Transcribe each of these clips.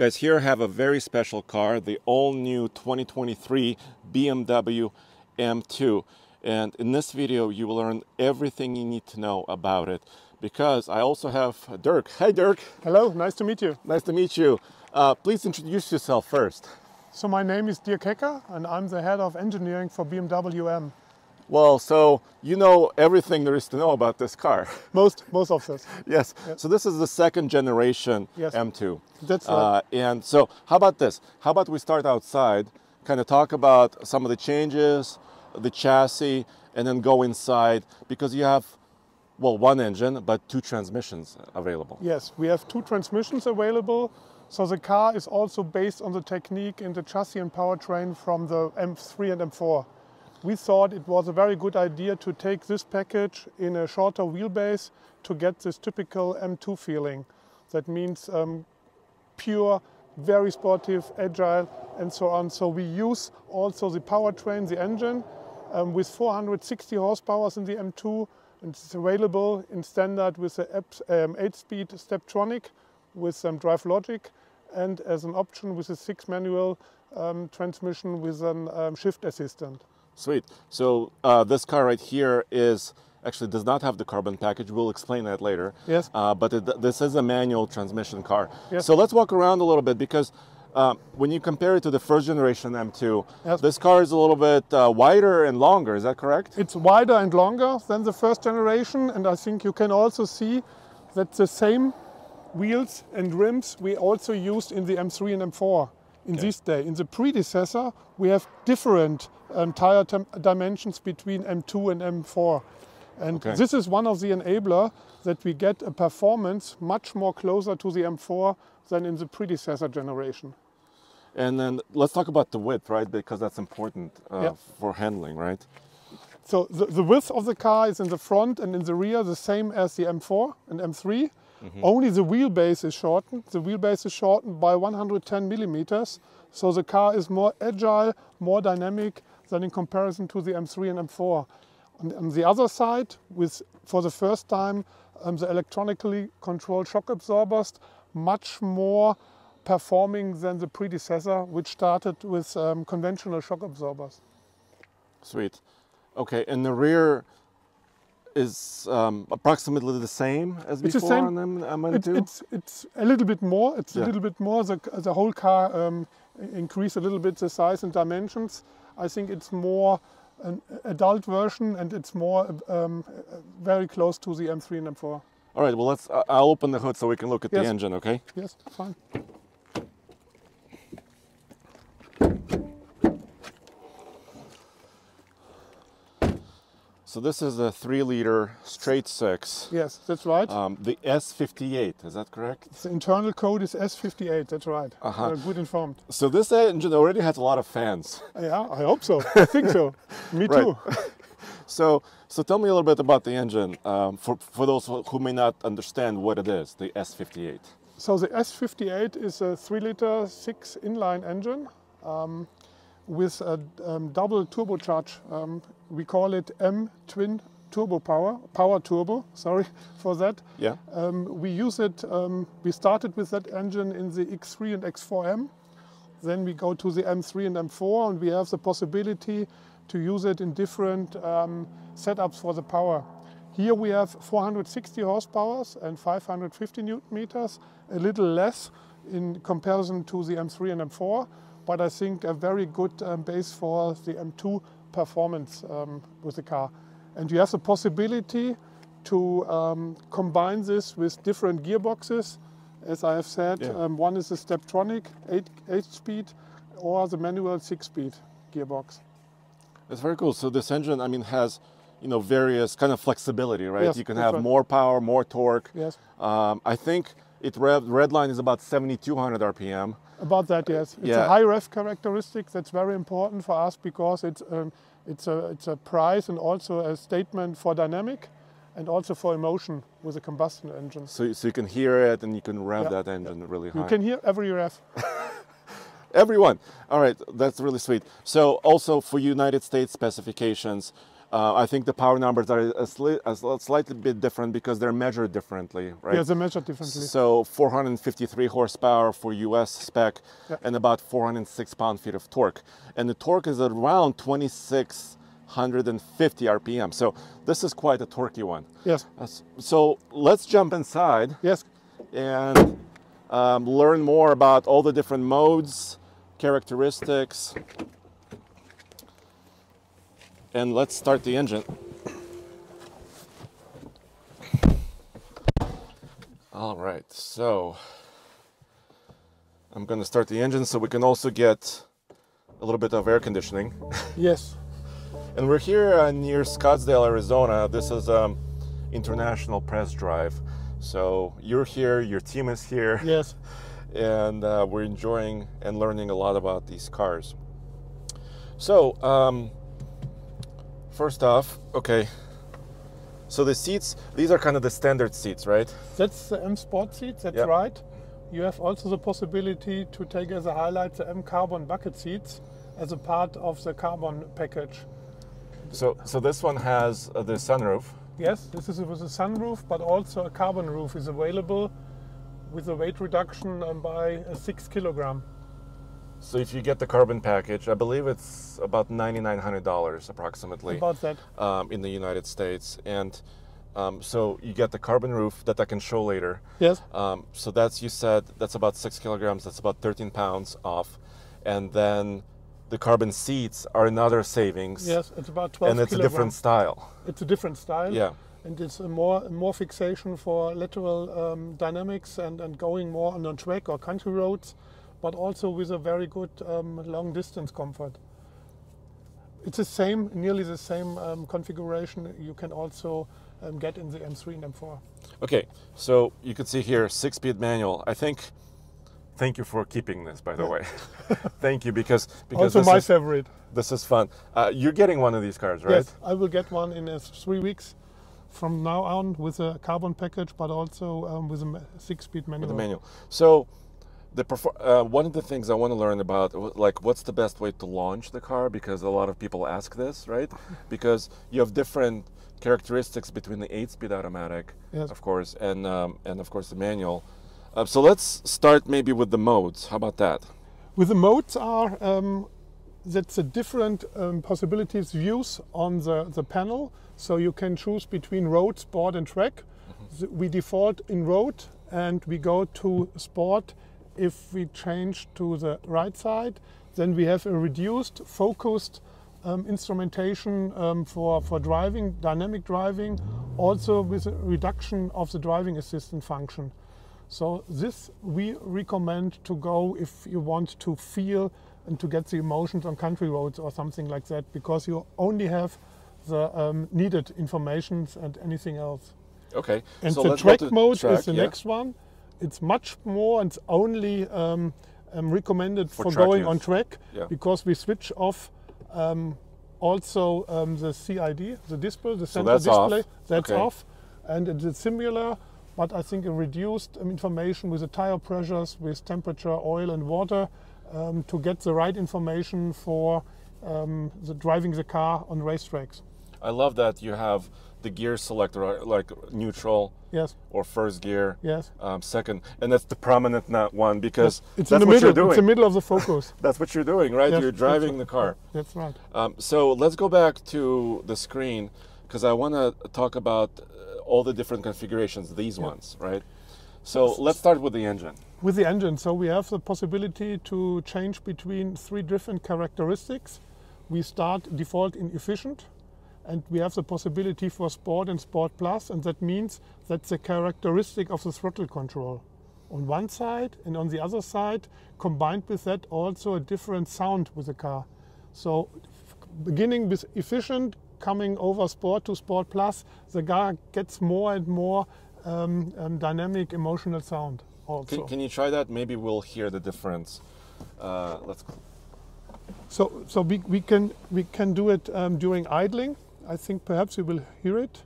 guys, here I have a very special car, the all-new 2023 BMW M2. And in this video, you will learn everything you need to know about it, because I also have Dirk. Hi, Dirk. Hello, nice to meet you. Nice to meet you. Please introduce yourself first. So my name is Dirk Hecker, and I'm the head of engineering for BMW M. Well, so you know everything there is to know about this car. Most of this. Yes. Yep. So this is the second generation M2. That's right. And so how about this? How about we start outside, kind of talk about some of the changes, the chassis, and then go inside, because you have, well, one engine, but two transmissions available. Yes, we have two transmissions available. So the car is also based on the technique in the chassis and powertrain from the M3 and M4. We thought it was a very good idea to take this package in a shorter wheelbase to get this typical M2 feeling. That means pure, very sportive, agile, and so on. So we use also the powertrain, the engine, with 460 horsepower in the M2. And it's available in standard with the 8-speed Steptronic with some drive logic, and as an option with a 6-manual transmission with an shift assistant. Sweet. So this car right here is actually does not have the carbon package. We'll explain that later. Yes. But this is a manual transmission car. Yes. So let's walk around a little bit, because when you compare it to the first generation M2, yes, this car is a little bit wider and longer. Is that correct? It's wider and longer than the first generation. And I think you can also see that the same wheels and rims we also used in the M3 and M4. In this day, in the predecessor, we have different tire dimensions between M2 and M4. And this is one of the enabler that we get a performance much more closer to the M4 than in the predecessor generation. And then let's talk about the width, right? Because that's important for handling, right? So the width of the car is in the front and in the rear the same as the M4 and M3. Mm-hmm. Only the wheelbase is shortened. The wheelbase is shortened by 110 millimeters. So the car is more agile, more dynamic than in comparison to the M3 and M4. On the other side, with for the first time, the electronically controlled shock absorbers, much more performing than the predecessor, which started with conventional shock absorbers. Sweet. Okay, and the rear is approximately the same as it's before on M2? It's a little bit more. It's a little bit more. The whole car increased a little bit the size and dimensions. I think it's more an adult version, and it's more very close to the M3 and M4. All right, well, let's. I'll open the hood so we can look at the engine, okay? Yes, fine. So this is a 3-liter straight six. Yes, that's right. The S58, is that correct? The internal code is S58, that's right. Good informed. So this engine already has a lot of fans. Yeah, I hope so. I think so. Me too. So tell me a little bit about the engine for those who may not understand what it is, the S58. So the S58 is a 3-liter 6 inline engine with a double turbocharge. We call it M Twin Turbo power turbo, sorry for that. Yeah. We use it, we started with that engine in the X3 and X4M. Then we go to the M3 and M4, and we have the possibility to use it in different setups for the power. Here we have 460 horsepower and 550 Nm, a little less in comparison to the M3 and M4, but I think a very good base for the M2 performance with the car. And you have the possibility to combine this with different gearboxes. As I have said, one is the Steptronic 8-speed or the manual 6-speed gearbox. That's very cool. So this engine, I mean, has, you know, various kind of flexibility, right? Yes, you can have more power, more torque. Yes. I think it red line is about 7,200 RPM. About that, yes. It's a high rev characteristic that's very important for us, because it's a price and also a statement for dynamic and also for emotion with a combustion engine. So you can hear it and you can rev that engine really high. You can hear every rev. Everyone. All right, that's really sweet. So also for United States specifications, I think the power numbers are a slightly bit different because they're measured differently, right? Yeah, they're measured differently. So 453 horsepower for US spec, yeah, and about 406 pound-feet of torque. And the torque is around 2,650 RPM. So this is quite a torquey one. Yes. So let's jump inside. Yes. And learn more about all the different modes, characteristics, and let's start the engine. All right, so I'm going to start the engine so we can also get a little bit of air conditioning. Yes. And we're here near Scottsdale, Arizona. This is international press drive. So you're here, your team is here. Yes. And we're enjoying and learning a lot about these cars. So first off, okay, so the seats, these are kind of the standard seats, right? That's the M Sport seat, that's yep, right. You have also the possibility to take as a highlight the M Carbon bucket seats as a part of the Carbon package. So this one has the sunroof. Yes, this is with a sunroof, but also a carbon roof is available with a weight reduction by 6 kilograms. So if you get the carbon package, I believe it's about $9,900 approximately. About that. In the United States. And so you get the carbon roof that I can show later. Yes. So that's, you said, that's about 6 kilograms, that's about 13 pounds off. And then the carbon seats are another savings. Yes, it's about 12 kilograms. And it's a different style. It's a different style. Yeah. And it's more fixation for lateral dynamics and going more on track or country roads, but also with a very good long distance comfort. It's the same, nearly the same configuration you can also get in the M3 and M4. Okay, so you can see here, 6-speed manual. I think, thank you for keeping this, by the way. Thank you, because also my favorite. This is fun. You're getting one of these cars, right? Yes, I will get one in 3 weeks. From now on, with a carbon package, but also with a 6-speed manual. With a manual. So, one of the things I want to learn about, like, what's the best way to launch the car? Because a lot of people ask this, right? Because you have different characteristics between the 8-speed automatic, yes, of course, and of course the manual. So let's start maybe with the modes. How about that? With the modes are that's the different possibilities, views on the panel. So you can choose between road, sport and track. Mm-hmm. We default in road and we go to sport. If we change to the right side, then we have a reduced, focused instrumentation for driving, dynamic driving, also with a reduction of the driving assistant function. So this we recommend to go if you want to feel and to get the emotions on country roads or something like that, because you only have the needed information and anything else. Okay. And so the track mode is the next one. It's much more, it's only recommended for going on track, yeah, because we switch off also the CID, the display, the center display. That's off. And it's similar, but I think a reduced information with the tire pressures, with temperature, oil and water, to get the right information for driving the car on racetracks. I love that you have the gear selector, like neutral, yes, or first gear, yes, second, and that's the prominent one, because yes, that's what you're doing. It's in the middle of the focus. That's what you're doing, right? Yes, you're driving the car. That's right. So let's go back to the screen, because I want to talk about all the different configurations, these yes, ones, right? So let's start with the engine. With the engine, so we have the possibility to change between 3 different characteristics. We start default in efficient, and we have the possibility for Sport and Sport Plus, and that means that's the characteristic of the throttle control on one side, and on the other side, combined with that also a different sound with the car. So beginning with efficient, coming over Sport to Sport Plus, the car gets more and more dynamic, emotional sound also. Can you try that? Maybe we'll hear the difference. Let's. So we can do it during idling. I think perhaps you will hear it.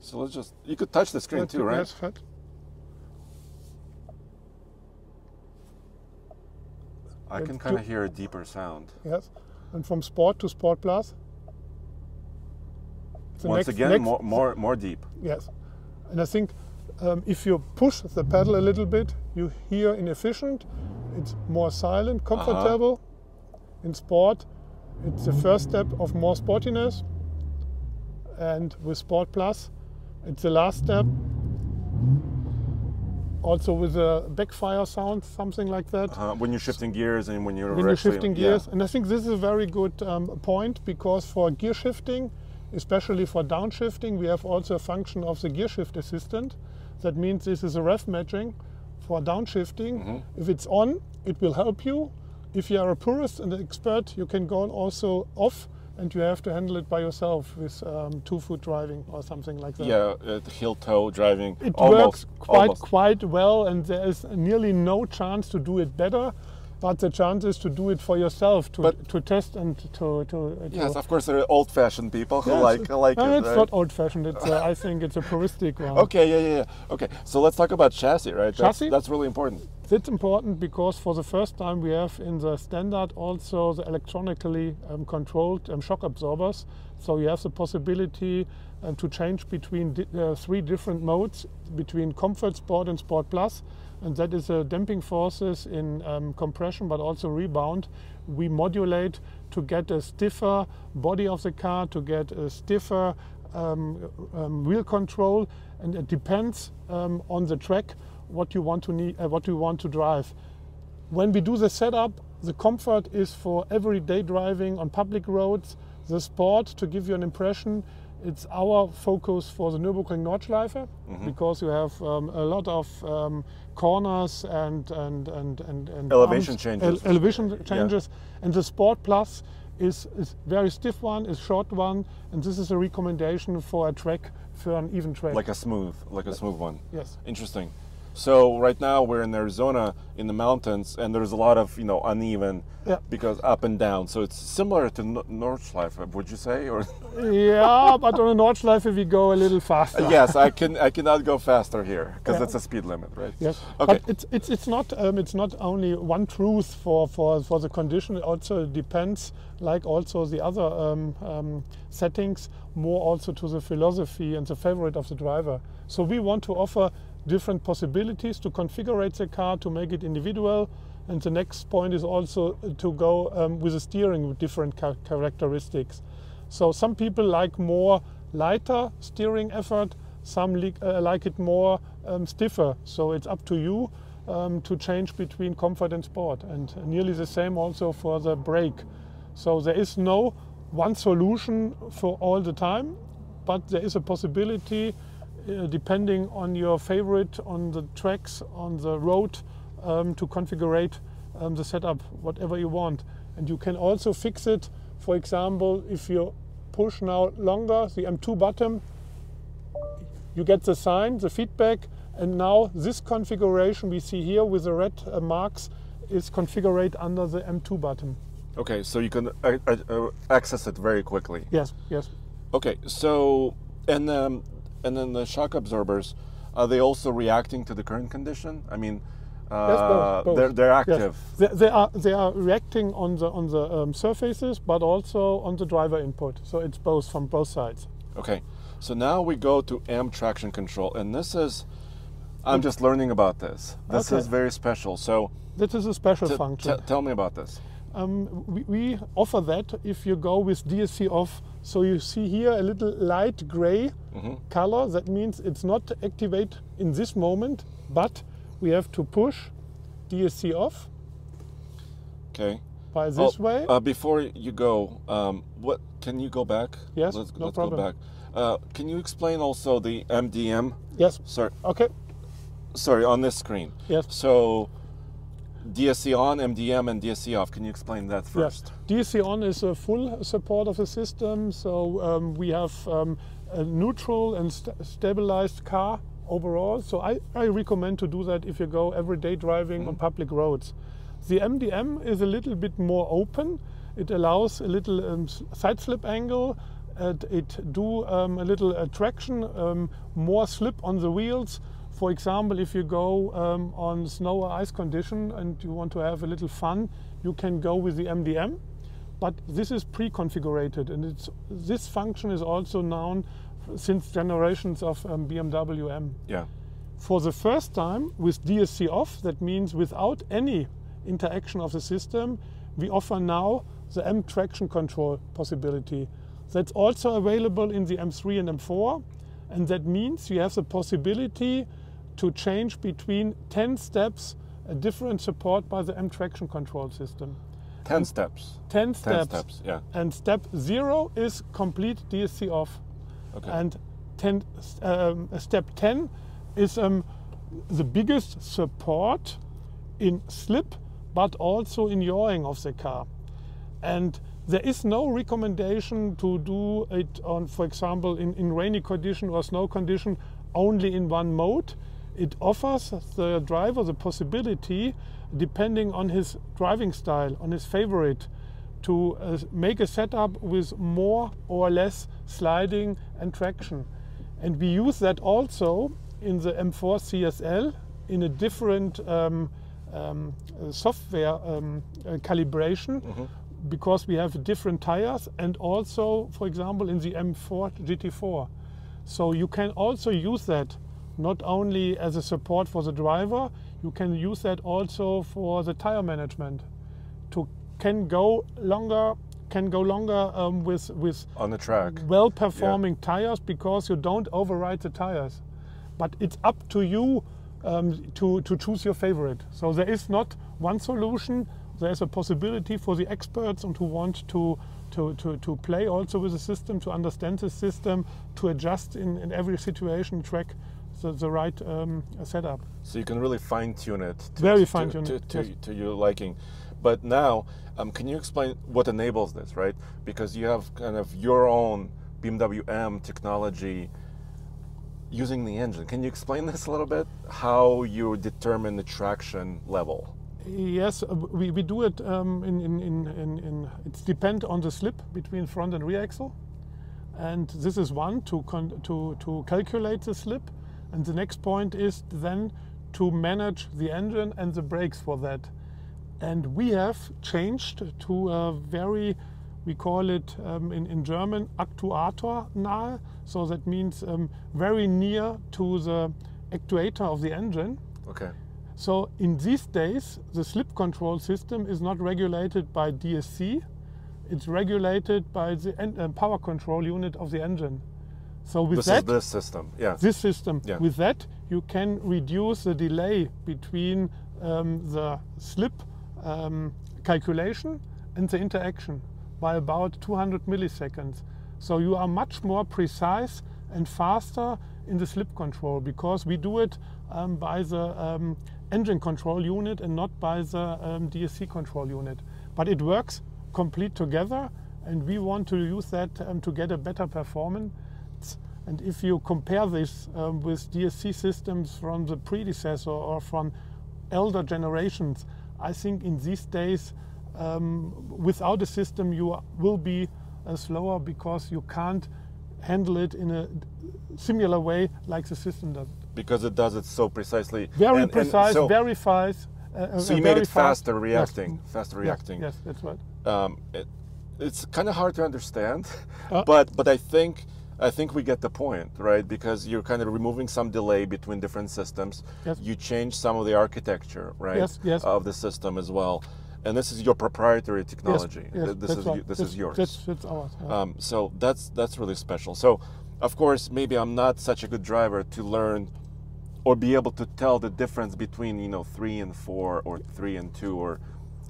So let's just, you could touch the screen too, right? Yes, right. I can kind of hear a deeper sound. Yes, and from Sport to Sport Plus. So once again, more deep. Yes. And I think if you push the pedal a little bit, you hear inefficient. It's more silent, comfortable. In sport, it's the first step of more sportiness. And with Sport Plus, it's the last step. Also with a backfire sound, something like that. When you're shifting gears and when you're shifting gears. And I think this is a very good point, because for gear shifting, especially for downshifting, we have also a function of the gear shift assistant. That means this is a rev matching for downshifting. If it's on, it will help you. If you are a purist and an expert, you can go also off, and you have to handle it by yourself with two-foot driving or something like that. Yeah, heel-toe driving. It works quite well, and there is nearly no chance to do it better, but the chance is to do it for yourself, to test and to yes, of course, there are old-fashioned people who like it. It's not old-fashioned. It's I think it's a puristic one. Okay, yeah. Okay, so let's talk about chassis, right? Chassis. That's really important. It's important because for the first time we have in the standard also the electronically controlled shock absorbers. So you have the possibility to change between three different modes, between Comfort, Sport and Sport Plus. And that is damping forces in compression, but also rebound. We modulate to get a stiffer body of the car, to get a stiffer wheel control. And it depends on the track what you want to drive. When we do the setup, the Comfort is for everyday driving on public roads. The Sport, to give you an impression, it's our focus for the Nürburgring Nordschleife, because you have a lot of corners and elevation changes. And the Sport Plus is very stiff one, is short one, and this is a recommendation for a track, for an even track. Like a smooth one. Yes. Interesting. So right now we're in Arizona in the mountains, and there's a lot of uneven because up and down. So it's similar to Nordschleife, would you say? Or yeah, but on a Nordschleife we go a little faster. Yes, I cannot go faster here because it's a speed limit, right? Yes. Okay. But it's not only one truth for the condition. It also depends, like also the other settings, more also to the philosophy and the favorite of the driver. So we want to offer different possibilities to configure the car, to make it individual. And the next point is also to go with the steering with different characteristics. So some people like more lighter steering effort, some like it more stiffer. So it's up to you to change between Comfort and Sport. And nearly the same also for the brake. So there is no one solution for all the time, but there is a possibility depending on your favorite, on the tracks, on the road, to configure the setup, whatever you want. And you can also fix it, for example, if you push now longer, the M2 button, you get the sign, the feedback, and now this configuration we see here with the red marks is configured under the M2 button. Okay, so you can access it very quickly. Yes, yes. Okay, so, and then the shock absorbers, are they also reacting to the current condition? I mean, yes, both. They're active. Yes. They are reacting on the surfaces, but also on the driver input. So it's both, from both sides. Okay, so now we go to M traction control, and this is, I'm just learning about this. This is very special. So this is a special function. Tell me about this. We offer that if you go with DSC off. So you see here a little light gray color. That means it's not activated in this moment, but we have to push DSC off. Okay. By this way. Before you go, what can you go back? Yes, let's problem. Go back. Can you explain also the MDM? Yes. Sorry. Okay. Sorry, on this screen. Yes. So DSC on, MDM, and DSC off. Can you explain that first? Yes. DSC on is a full support of the system. So we have a neutral and stabilized car overall. So I recommend to do that if you go everyday driving on public roads. The MDM is a little bit more open. It allows a little side slip angle. It do a little traction, more slip on the wheels. For example, if you go on snow or ice condition and you want to have a little fun, you can go with the MDM. But this is pre-configured, and this function is also known since generations of BMW M. Yeah. For the first time with DSC off, that means without any interaction of the system, we offer now the M traction control possibility. That's also available in the M3 and M4, and that means you have the possibility to change between 10 steps a different support by the M traction control system. 10 steps. 10 steps. 10 steps, yeah. And step 0 is complete DSC off. Okay. And step 10 is the biggest support in slip, but also in yawing of the car. And there is no recommendation to do it on, for example, in rainy condition or snow condition, only in one mode. It offers the driver the possibility, depending on his driving style, on his favorite, to make a setup with more or less sliding and traction. And we use that also in the M4 CSL in a different software calibration, because we have different tires, and also, for example, in the M4 GT4. So you can also use that not only as a support for the driver, you can use that also for the tire management. To can go longer with on the track well-performing tires, because you don't override the tires. But it's up to you to choose your favorite. So there is not one solution. There's a possibility for the experts and who want to play also with the system, to understand the system, to adjust in every situation, track the right setup. So you can really fine-tune it to your liking. But now, can you explain what enables this, right? Because you have kind of your own BMW M technology using the engine. Can you explain this a little bit? How you determine the traction level? Yes, we do it it depends on the slip between front and rear axle, and this is one to calculate the slip, and the next point is then to manage the engine and the brakes for that. And we have changed to a very, we call it in German Aktuatornahe, so that means very near to the actuator of the engine. Okay. So in these days, the slip control system is not regulated by DSC, it's regulated by the power control unit of the engine. So with that, this system, yeah. This system, yeah. With that, you can reduce the delay between the slip calculation and the interaction by about 200 milliseconds. So you are much more precise and faster in the slip control, because we do it by the engine control unit and not by the DSC control unit. But it works complete together, and we want to use that to get a better performance. And if you compare this with DSC systems from the predecessor or from elder generations, I think in these days without a system you will be slower, because you can't handle it in a similar way like the system does. Because it does it so precisely. Very precise, so very fast. So you made it faster reacting. Yes. Faster reacting. Yes, that's right. It's kind of hard to understand, but I think we get the point, right? Because you're kind of removing some delay between different systems. Yes. You change some of the architecture, right? Yes, yes. Of the system as well. And this is your proprietary technology. Yes, yes, this is yours. That's ours. Yeah. So that's really special. So, of course, maybe I'm not such a good driver to learn or be able to tell the difference between, you know, 3 and 4 or 3 and 2, or,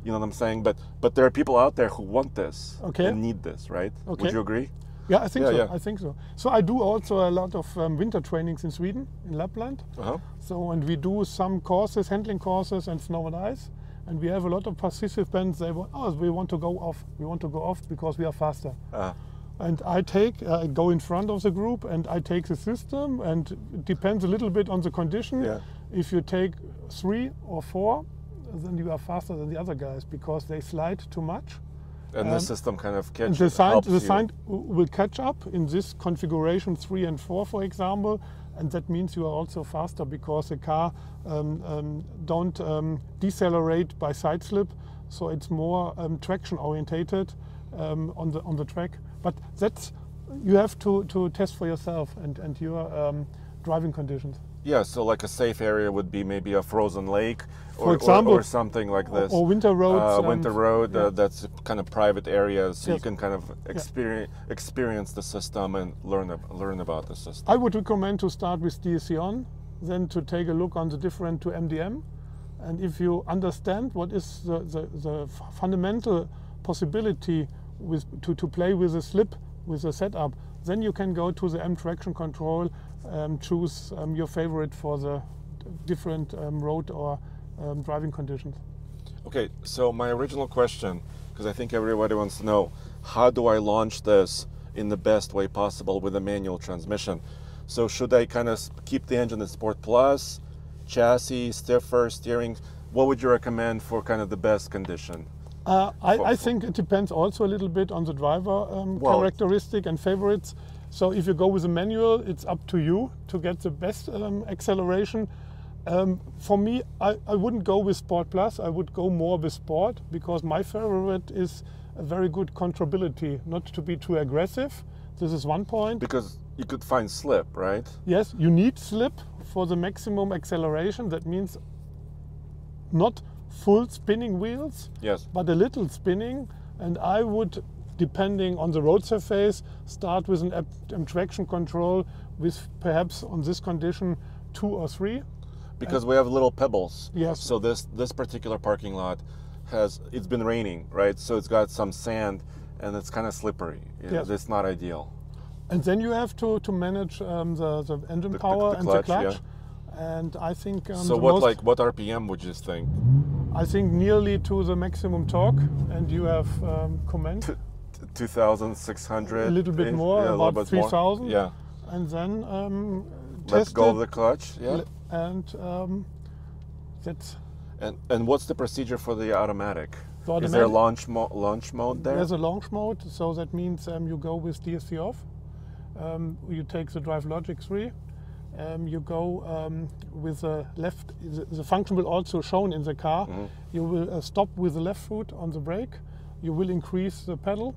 you know what I'm saying? But there are people out there who want this, okay, and need this, right? Okay. Would you agree? Yeah, I think so. Yeah. I think so. So I do also a lot of winter trainings in Sweden, in Lapland. Uh-huh. So, and we do some courses, handling courses, and snow and ice. And we have a lot of participants. They want, oh, we want to go off. We want to go off because we are faster. Uh-huh. And I go in front of the group, and I take the system, and it depends a little bit on the condition. Yeah. If you take 3 or 4, then you are faster than the other guys, because they slide too much. And the system kind of catches up. The sign will catch up in this configuration 3 and 4, for example, and that means you are also faster, because the car don't decelerate by side slip, so it's more traction orientated. on the track. But that's, you have to test for yourself and your driving conditions. Yeah, so like a safe area would be maybe a frozen lake, for example, or something like this. Or winter roads. Winter road, yeah. That's kind of private area, so yes, you can kind of experience the system and learn about the system. I would recommend to start with DSC on, then to take a look on the different to MDM. And if you understand what is the fundamental possibility with, to play with a slip, with a setup, then you can go to the M traction control, choose your favorite for the different road or driving conditions. Okay, so my original question, because I think everybody wants to know, how do I launch this in the best way possible with a manual transmission? So should I kind of keep the engine at Sport Plus, chassis, stiffer, steering? What would you recommend for kind of the best condition? I think it depends also a little bit on the driver characteristic and favorites. So if you go with a manual, it's up to you to get the best acceleration. For me, I wouldn't go with Sport Plus. I would go more with Sport, because my favorite is a very good controllability, not to be too aggressive. This is one point. Because you could find slip, right? Yes, you need slip for the maximum acceleration. That means not full spinning wheels, yes, but a little spinning. And I would, depending on the road surface, start with an M traction control with perhaps on this condition 2 or 3. Because we have little pebbles. Yes. So this particular parking lot has, it's been raining, right? So it's got some sand and it's kind of slippery. Yes. It's not ideal. And then you have to manage the engine power and the clutch. Yeah. And I think so what RPM would you think? I think nearly to the maximum torque, and you have comment 2,600. A little bit more, yeah, about 3,000. Yeah. And then let's go of the clutch. Yeah. And that's. And what's the procedure for the automatic? The automatic, is there a launch mode there? There's a launch mode, so that means you go with DSC off. You take the Drive Logic 3. You go with the left, the function will also shown in the car. Mm-hmm. You will stop with the left foot on the brake. You will increase the pedal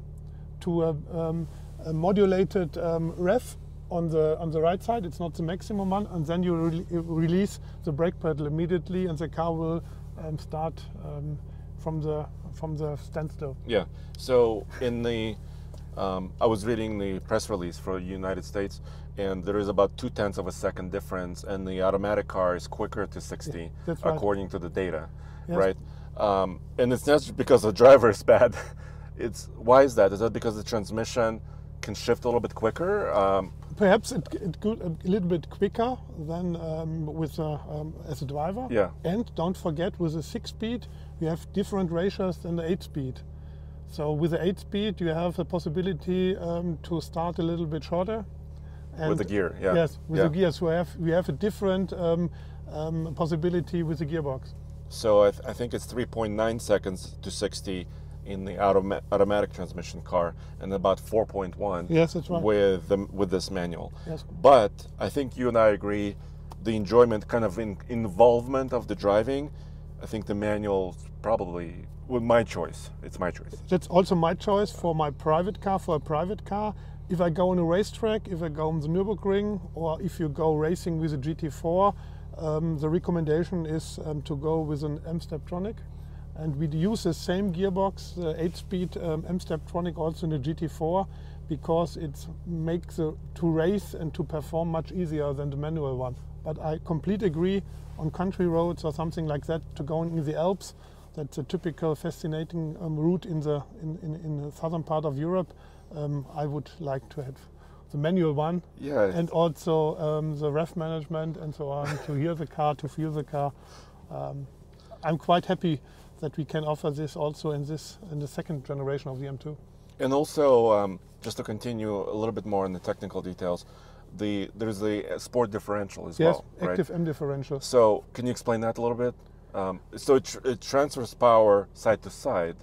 to a modulated rev on the right side. It's not the maximum one, and then you release the brake pedal immediately, and the car will start from the standstill. Yeah. So in the I was reading the press release for the United States, and there is about 0.2 seconds difference, and the automatic car is quicker to 60, yeah, according to the data, yes, right? And it's not because the driver is bad. It's, why is that? Is that because the transmission can shift a little bit quicker? Perhaps it could a little bit quicker than as a driver. Yeah. And don't forget, with a 6-speed, you have different ratios than the 8-speed. So with the 8-speed, you have the possibility to start a little bit shorter. And with the gear, yeah. Yes, with the gears, we have a different possibility with the gearbox. So I think it's 3.9 seconds to 60 in the automatic transmission car, and about 4.1. Yes, that's right. With this manual. Yes. But I think you and I agree, the enjoyment, kind of involvement of the driving, I think the manual probably. Well, my choice. It's my choice. That's also my choice for my private car. For a private car, if I go on a racetrack, if I go on the Nürburgring, or if you go racing with a GT4, the recommendation is to go with an M-Steptronic, and we use the same gearbox, the 8-speed M-Steptronic, also in a GT4, because it makes to race and to perform much easier than the manual one. But I completely agree, on country roads or something like that, to go in the Alps. That's a typical fascinating route in the southern part of Europe. I would like to have the manual one, yeah, and also the rev management and so on, to hear the car, to feel the car. I'm quite happy that we can offer this also in the second generation of the M2. And also, just to continue a little bit more on the technical details, there's the Sport differential as well, right? Yes, active M differential. So can you explain that a little bit? So it transfers power side to side.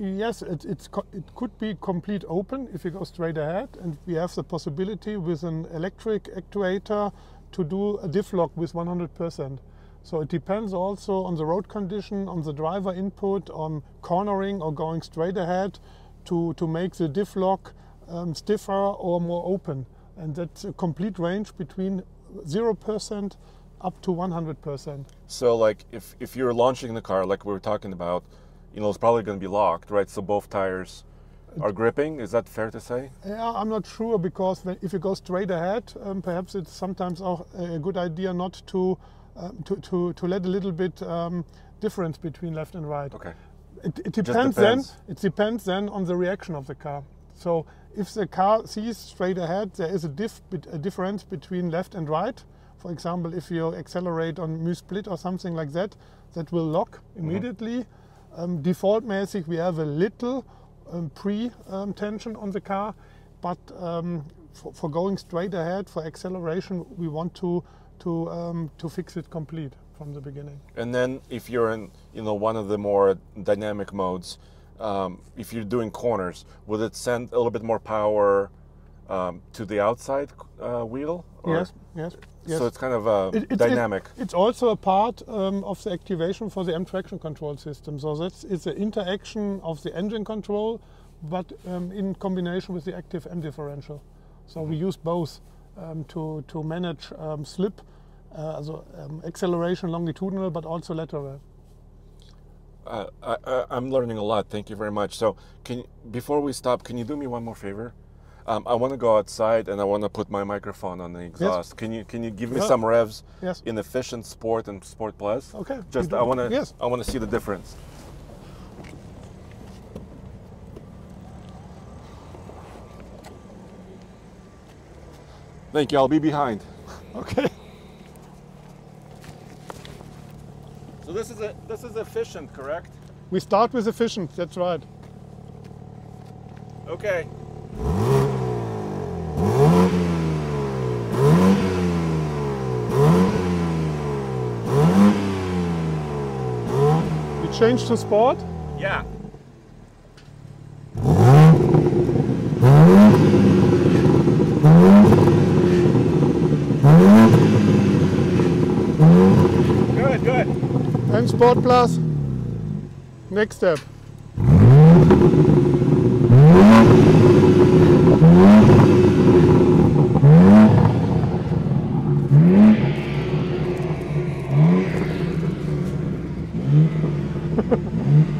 Yes, it could be complete open if you go straight ahead, and we have the possibility with an electric actuator to do a diff lock with 100%. So it depends also on the road condition, on the driver input, on cornering or going straight ahead, to make the diff lock stiffer or more open. And that's a complete range between 0% up to 100%. So like if you're launching the car, like we were talking about, you know, it's probably going to be locked, right? So both tires are gripping, is that fair to say? Yeah, I'm not sure, because if you go straight ahead, perhaps it's sometimes auch a good idea not to let a little bit difference between left and right. Okay. It depends then on the reaction of the car. So if the car sees straight ahead, there is a difference between left and right. For example, if you accelerate on mu-split or something like that, that will lock immediately. Mm-hmm. Default-mäßig, we have a little pre-tension on the car, but for going straight ahead, for acceleration, we want to fix it complete from the beginning. And then if you're in, you know, one of the more dynamic modes, if you're doing corners, will it send a little bit more power to the outside wheel? Or? Yes. So it's kind of dynamic. It's also a part of the activation for the M traction control system. So it's an interaction of the engine control, but in combination with the active M differential. So we use both to manage slip, acceleration longitudinal, but also lateral. I'm learning a lot. Thank you very much. So before we stop, can you do me one more favor? I want to go outside and I want to put my microphone on the exhaust. Yes. Can you give me some revs in Efficient Sport and Sport Plus? Okay. Just I want to see the difference. Thank you. I'll be behind. Okay. So this is Efficient, correct? We start with Efficient. That's right. Okay. Change to Sport? Yeah. Good, good. And Sport Plus. Next step.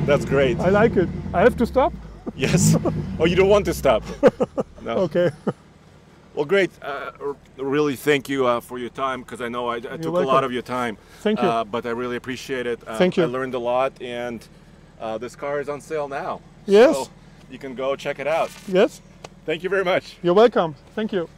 That's great. I like it. I have to stop? Yes. Oh, you don't want to stop. No. Okay. Well, great. Really, thank you for your time, because I know I took a lot of your time. Thank you. But I really appreciate it. Thank you. I learned a lot, and this car is on sale now. Yes. So you can go check it out. Yes. Thank you very much. You're welcome. Thank you.